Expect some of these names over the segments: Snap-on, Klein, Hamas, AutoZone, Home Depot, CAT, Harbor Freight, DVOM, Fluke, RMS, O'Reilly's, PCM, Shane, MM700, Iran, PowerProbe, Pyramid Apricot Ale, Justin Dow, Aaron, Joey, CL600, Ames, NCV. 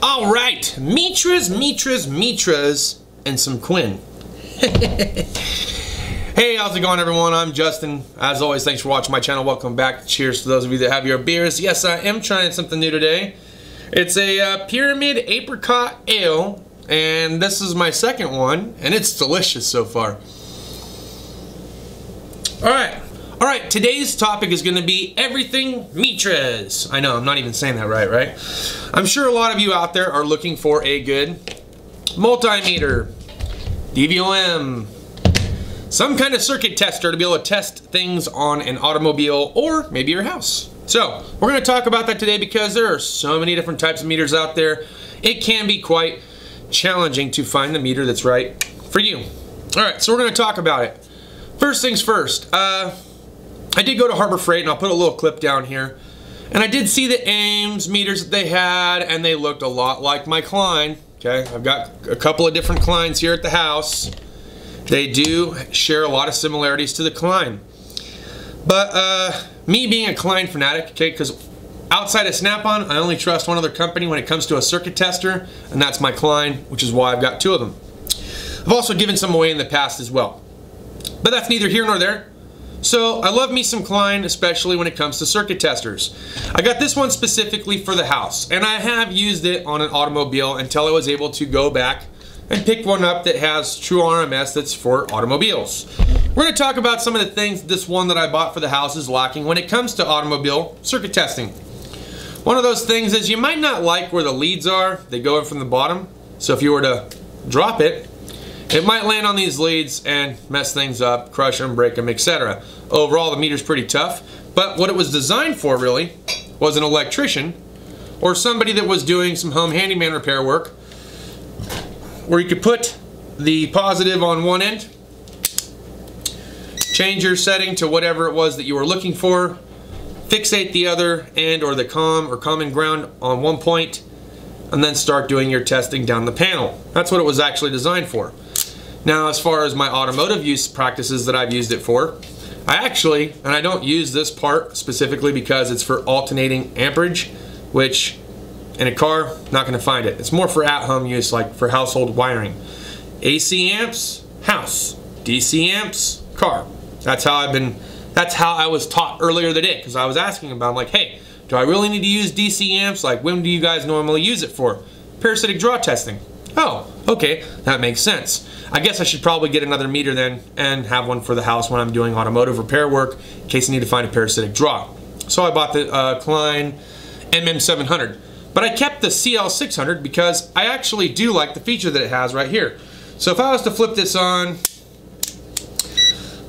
All right, Mitras, and some Quinn. Hey, how's it going, everyone? I'm Justin. As always, thanks for watching my channel. Welcome back. Cheers to those of you that have your beers. Yes, I am trying something new today. It's a Pyramid Apricot Ale, and this is my second one, and it's delicious so far. All right, today's topic is gonna be everything Mitras. I know, I'm not even saying that right, right? I'm sure a lot of you out there are looking for a good multimeter, DVOM, some kind of circuit tester to be able to test things on an automobile or maybe your house. So we're gonna talk about that today because there are so many different types of meters out there. It can be quite challenging to find the meter that's right for you. All right, so we're gonna talk about it. First things first, I did go to Harbor Freight, and I'll put a little clip down here, and I did see the Ames meters that they had, and they looked a lot like my Klein. Okay, I've got a couple of different Kleins here at the house. They do share a lot of similarities to the Klein. But me being a Klein fanatic, okay, because outside of Snap-on, I only trust one other company when it comes to a circuit tester, and that's my Klein, which is why I've got two of them. I've also given some away in the past as well. But that's neither here nor there. So I love me some Klein, especially when it comes to circuit testers. I got this one specifically for the house, and I have used it on an automobile until I was able to go back and pick one up that has true RMS that's for automobiles. We're gonna talk about some of the things this one that I bought for the house is lacking when it comes to automobile circuit testing. One of those things is you might not like where the leads are. They go in from the bottom. So if you were to drop it, it might land on these leads and mess things up, crush them, break them, etc. Overall, the meter's pretty tough, but what it was designed for really was an electrician or somebody that was doing some home handyman repair work where you could put the positive on one end, change your setting to whatever it was that you were looking for, fixate the other end or the com or common ground on one point, and then start doing your testing down the panel. That's what it was actually designed for. Now, as far as my automotive use practices that I've used it for, I don't use this part specifically because it's for alternating amperage, which in a car, not gonna find it. It's more for at-home use, like for household wiring. AC amps, house. DC amps, car. That's how I was taught earlier the day, because I was asking about, I'm like, hey, do I really need to use DC amps? Like, when do you guys normally use it for? Parasitic draw testing. Oh, okay, that makes sense. I guess I should probably get another meter then and have one for the house when I'm doing automotive repair work in case I need to find a parasitic draw. So I bought the Klein MM700, but I kept the CL600 because I actually do like the feature that it has right here. So if I was to flip this on,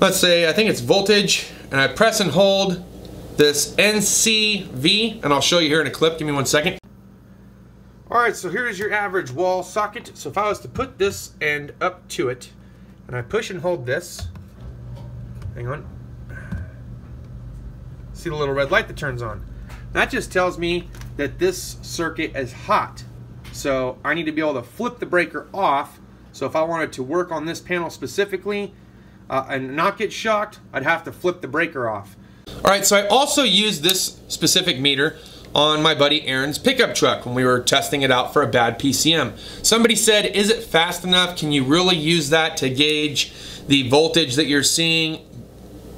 let's say I think it's voltage, and I press and hold this NCV, and I'll show you here in a clip, give me one second. All right, so here's your average wall socket. So if I was to put this end up to it, and I push and hold this, hang on, see the little red light that turns on? That just tells me that this circuit is hot. So I need to be able to flip the breaker off. So if I wanted to work on this panel specifically and not get shocked, I'd have to flip the breaker off. All right, so I also used this specific meter on my buddy Aaron's pickup truck when we were testing it out for a bad PCM. Somebody said, is it fast enough? Can you really use that to gauge the voltage that you're seeing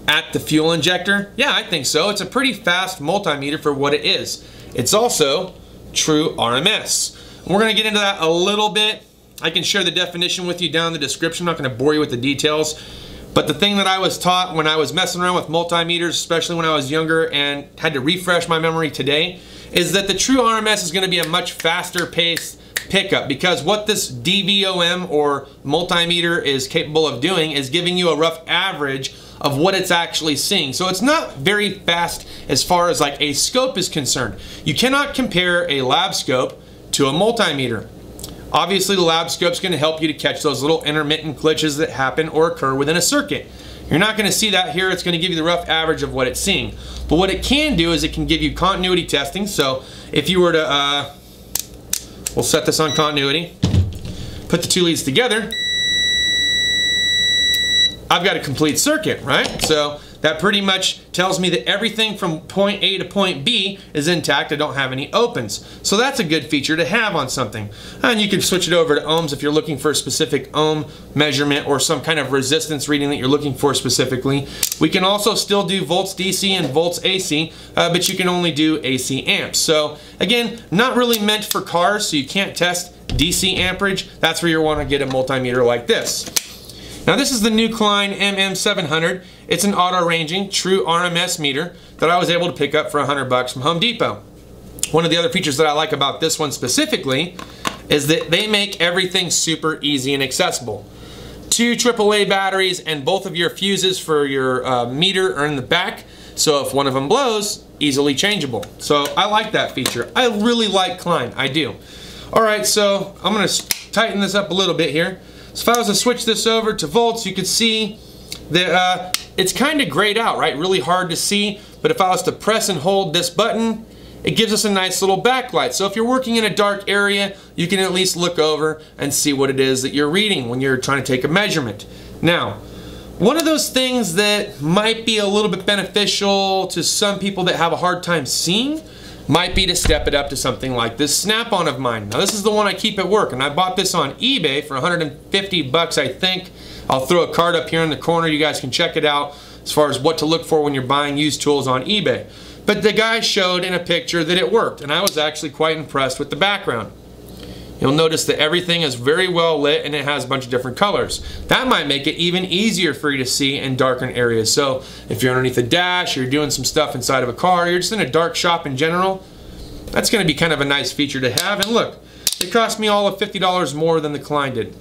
at the fuel injector? Yeah, I think so. It's a pretty fast multimeter for what it is. It's also true RMS. We're gonna get into that a little bit. I can share the definition with you down in the description. I'm not gonna bore you with the details. But the thing that I was taught when I was messing around with multimeters, especially when I was younger and had to refresh my memory today, is that the true RMS is going to be a much faster paced pickup, because what this DVOM or multimeter is capable of doing is giving you a rough average of what it's actually seeing. So it's not very fast as far as like a scope is concerned. You cannot compare a lab scope to a multimeter. Obviously, the lab scope's gonna help you to catch those little intermittent glitches that happen or occur within a circuit. You're not gonna see that here. It's gonna give you the rough average of what it's seeing. But what it can do is it can give you continuity testing. So if you were to, we'll set this on continuity, put the two leads together, I've got a complete circuit, right? So That pretty much tells me that everything from point A to point B is intact. I don't have any opens. So that's a good feature to have on something. And you can switch it over to ohms if you're looking for a specific ohm measurement or some kind of resistance reading that you're looking for specifically. We can also still do volts DC and volts AC, but you can only do AC amps. So again, not really meant for cars, so you can't test DC amperage. That's where you want to get a multimeter like this. Now this is the new Klein MM700. It's an auto-ranging, true RMS meter that I was able to pick up for $100 from Home Depot. One of the other features that I like about this one specifically is that they make everything super easy and accessible. 2 AAA batteries and both of your fuses for your meter are in the back, so if one of them blows, easily changeable. So I like that feature. I really like Klein, I do. All right, so I'm gonna tighten this up a little bit here. So if I was to switch this over to volts, you could see that it's kind of grayed out, right? Really hard to see, but if I was to press and hold this button, it gives us a nice little backlight. So if you're working in a dark area, you can at least look over and see what it is that you're reading when you're trying to take a measurement. Now, one of those things that might be a little bit beneficial to some people that have a hard time seeing might be to step it up to something like this Snap-on of mine. Now this is the one I keep at work, and I bought this on eBay for 150 bucks, I think. I'll throw a card up here in the corner, you guys can check it out as far as what to look for when you're buying used tools on eBay. But the guy showed in a picture that it worked, and I was actually quite impressed with the background. You'll notice that everything is very well lit and it has a bunch of different colors. That might make it even easier for you to see in darkened areas. So if you're underneath a dash, or you're doing some stuff inside of a car, you're just in a dark shop in general, that's gonna be kind of a nice feature to have. And look, it cost me all of $50 more than the Klein did.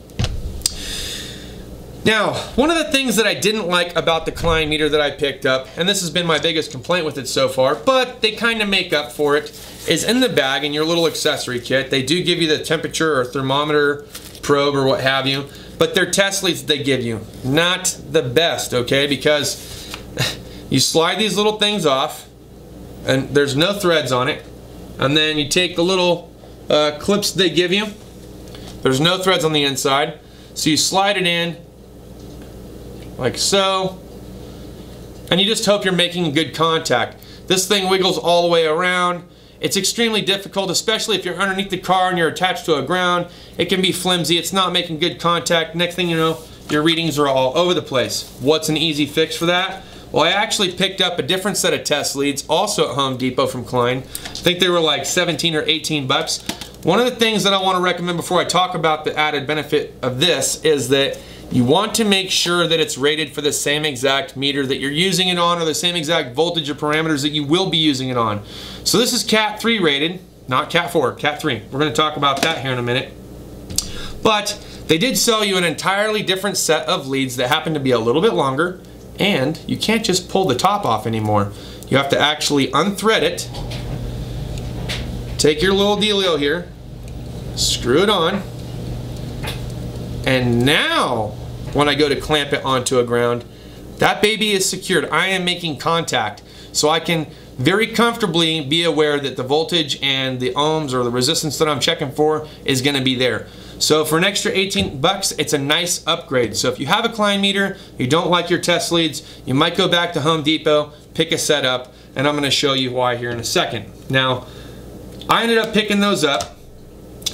Now, one of the things that I didn't like about the Klein meter that I picked up, and this has been my biggest complaint with it so far, but they kind of make up for it, is in the bag in your little accessory kit. They do give you the temperature or thermometer probe or what have you, but they're test leads that they give you. Not the best, okay? Because you slide these little things off, and there's no threads on it, and then you take the little clips they give you. There's no threads on the inside, so you slide it in, like so, and you just hope you're making good contact. This thing wiggles all the way around. It's extremely difficult, especially if you're underneath the car and you're attached to a ground. It can be flimsy, it's not making good contact. Next thing you know, your readings are all over the place. What's an easy fix for that? Well, I actually picked up a different set of test leads, also at Home Depot from Klein. I think they were like 17 or 18 bucks. One of the things that I want to recommend before I talk about the added benefit of this is that you want to make sure that it's rated for the same exact meter that you're using it on, or the same exact voltage or parameters that you will be using it on. So this is CAT 3 rated, not CAT 4, CAT 3. We're going to talk about that here in a minute. But they did sell you an entirely different set of leads that happen to be a little bit longer, and you can't just pull the top off anymore. You have to actually unthread it, take your little dealio here, screw it on, and now when I go to clamp it onto a ground, that baby is secured. I am making contact. So I can very comfortably be aware that the voltage and the ohms or the resistance that I'm checking for is gonna be there. So for an extra 18 bucks, it's a nice upgrade. So if you have a Klein meter, you don't like your test leads, you might go back to Home Depot, pick a set up, and I'm gonna show you why here in a second. Now, I ended up picking those up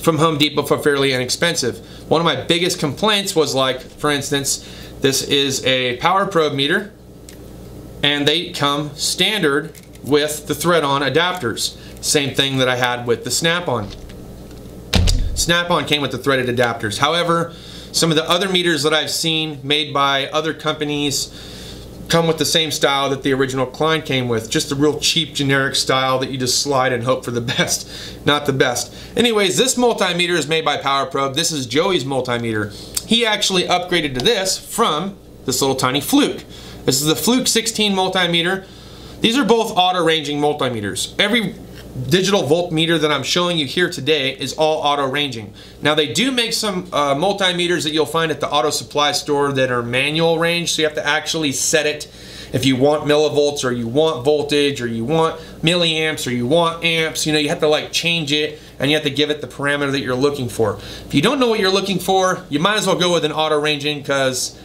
from Home Depot for fairly inexpensive. One of my biggest complaints was, like, for instance, this is a PowerProbe meter, and they come standard with the thread-on adapters. Same thing that I had with the Snap-on. Snap-on came with the threaded adapters. However, some of the other meters that I've seen made by other companies come with the same style that the original Klein came with. Just a real cheap generic style that you just slide and hope for the best. Not the best. Anyways, this multimeter is made by PowerProbe. This is Joey's multimeter. He actually upgraded to this from this little tiny Fluke. This is the Fluke 16 multimeter. These are both auto-ranging multimeters. Every digital voltmeter that I'm showing you here today is all auto-ranging. Now they do make some multimeters that you'll find at the auto supply store that are manual range, so you have to actually set it if you want millivolts, or you want voltage, or you want milliamps, or you want amps. You know, you have to like change it, and you have to give it the parameter that you're looking for. If you don't know what you're looking for, you might as well go with an auto-ranging, because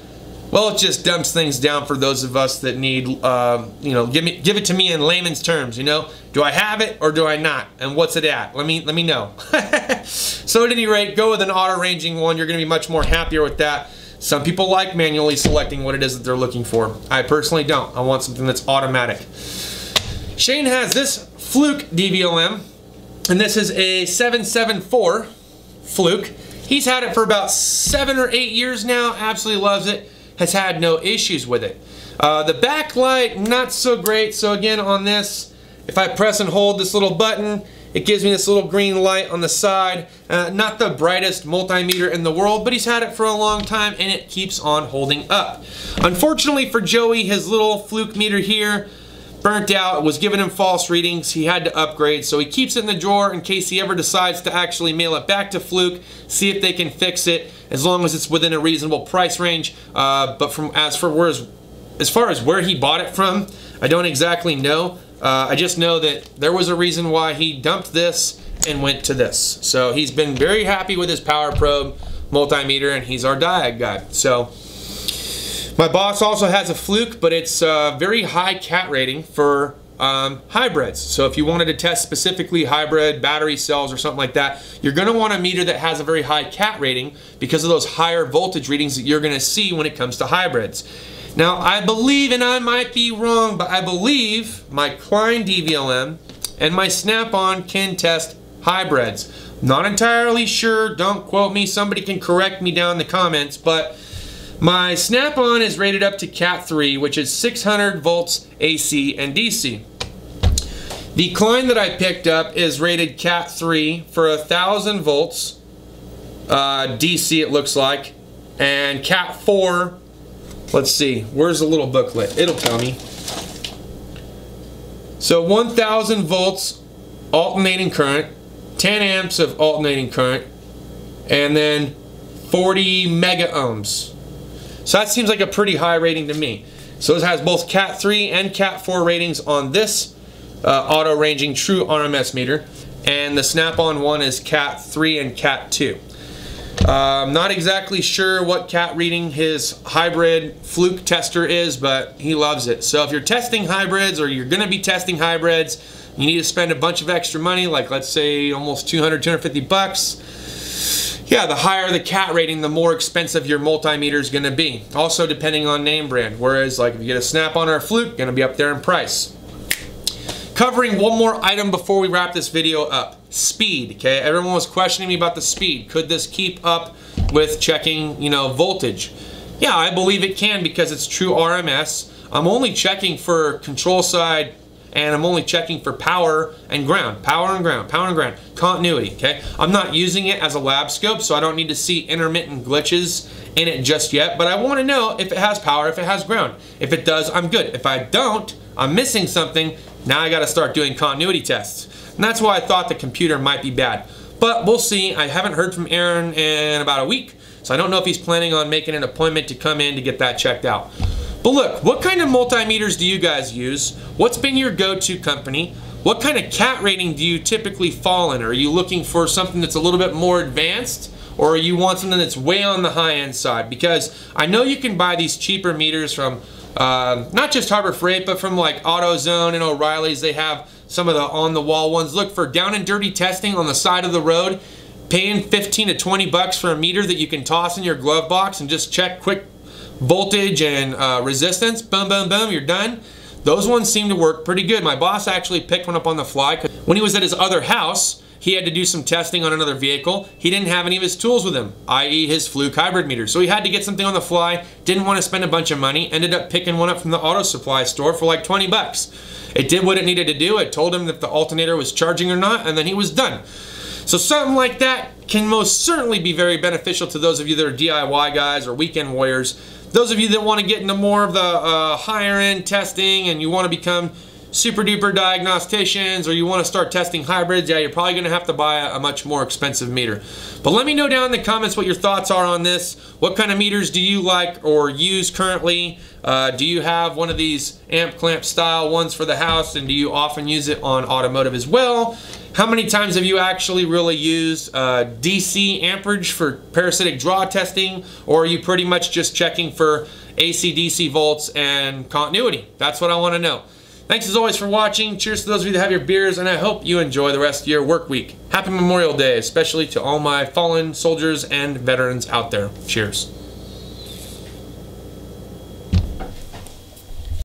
Well, it just dumps things down for those of us that need, you know, give it to me in layman's terms, you know. Do I have it or do I not? And what's it at? Let me know. So at any rate, go with an auto-ranging one. You're going to be much more happier with that. Some people like manually selecting what it is that they're looking for. I personally don't. I want something that's automatic. Shane has this Fluke DVOM, and this is a 774 Fluke. He's had it for about 7 or 8 years now. Absolutely loves it. Has had no issues with it. The backlight, not so great. So again, on this, if I press and hold this little button, it gives me this little green light on the side. Not the brightest multimeter in the world, but he's had it for a long time and it keeps on holding up. Unfortunately for Joey, his little Fluke meter here burnt out. It was giving him false readings. He had to upgrade, so he keeps it in the drawer in case he ever decides to actually mail it back to Fluke, see if they can fix it, as long as it's within a reasonable price range. But from as far as where he bought it from, I don't exactly know. I just know that there was a reason why he dumped this and went to this. So he's been very happy with his PowerProbe multimeter, and he's our diag guy. So my boss also has a Fluke, but it's a very high CAT rating for hybrids. So if you wanted to test specifically hybrid battery cells or something like that, you're going to want a meter that has a very high CAT rating because of those higher voltage readings that you're going to see when it comes to hybrids. Now I believe, and I might be wrong, but I believe my Klein DVLM and my Snap-on can test hybrids. Not entirely sure, don't quote me, somebody can correct me down in the comments, but my Snap-on is rated up to CAT 3, which is 600 volts AC and DC. The Klein that I picked up is rated CAT 3 for 1,000 volts DC, it looks like, and CAT 4, let's see, where's the little booklet? It'll tell me. So 1,000 volts alternating current, 10 amps of alternating current, and then 40 mega ohms. So that seems like a pretty high rating to me. So this has both CAT 3 and CAT 4 ratings on this auto ranging true RMS meter, and the Snap-on one is CAT 3 and CAT 2. I'm not exactly sure what CAT reading his hybrid Fluke tester is, but he loves it. So if you're testing hybrids, or you're going to be testing hybrids, you need to spend a bunch of extra money, like let's say almost 200, 250 bucks. Yeah, the higher the CAT rating, the more expensive your multimeter is going to be. Also depending on name brand, whereas like if you get a Snap-on or a Fluke, going to be up there in price. Covering one more item before we wrap this video up. Speed, okay? Everyone was questioning me about the speed. Could this keep up with checking, you know, voltage? Yeah, I believe it can because it's true RMS. I'm only checking for control side, and I'm only checking for power and ground, power and ground, power and ground, continuity, okay? I'm not using it as a lab scope, so I don't need to see intermittent glitches in it just yet, but I wanna know if it has power, if it has ground. If it does, I'm good. If I don't, I'm missing something. Now I gotta start doing continuity tests. And that's why I thought the computer might be bad. But we'll see. I haven't heard from Aaron in about a week, so I don't know if he's planning on making an appointment to come in to get that checked out. But look, what kind of multimeters do you guys use? What's been your go-to company? What kind of CAT rating do you typically fall in? Are you looking for something that's a little bit more advanced? Or you want something that's way on the high-end side? Because I know you can buy these cheaper meters from not just Harbor Freight, but from like AutoZone and O'Reilly's. They have some of the on-the-wall ones. Look for down and dirty testing on the side of the road, paying 15 to 20 bucks for a meter that you can toss in your glove box and just check quick voltage and resistance. Boom, boom, boom, you're done. Those ones seem to work pretty good. My boss actually picked one up on the fly. When he was at his other house, he had to do some testing on another vehicle. He didn't have any of his tools with him, i.e. his Fluke hybrid meter. So he had to get something on the fly, didn't want to spend a bunch of money, ended up picking one up from the auto supply store for like 20 bucks. It did what it needed to do. It told him if the alternator was charging or not, and then he was done. So something like that can most certainly be very beneficial to those of you that are DIY guys or weekend warriors. Those of you that want to get into more of the higher end testing and you want to become super duper diagnosticians or you want to start testing hybrids, yeah, you're probably going to have to buy a much more expensive meter. But let me know down in the comments what your thoughts are on this. What kind of meters do you like or use currently? Do you have one of these amp clamp style ones for the house, and do you often use it on automotive as well? How many times have you actually really used DC amperage for parasitic draw testing, or are you pretty much just checking for AC, DC volts and continuity? That's what I want to know. Thanks as always for watching. Cheers to those of you that have your beers, and I hope you enjoy the rest of your work week. Happy Memorial Day, especially to all my fallen soldiers and veterans out there. Cheers.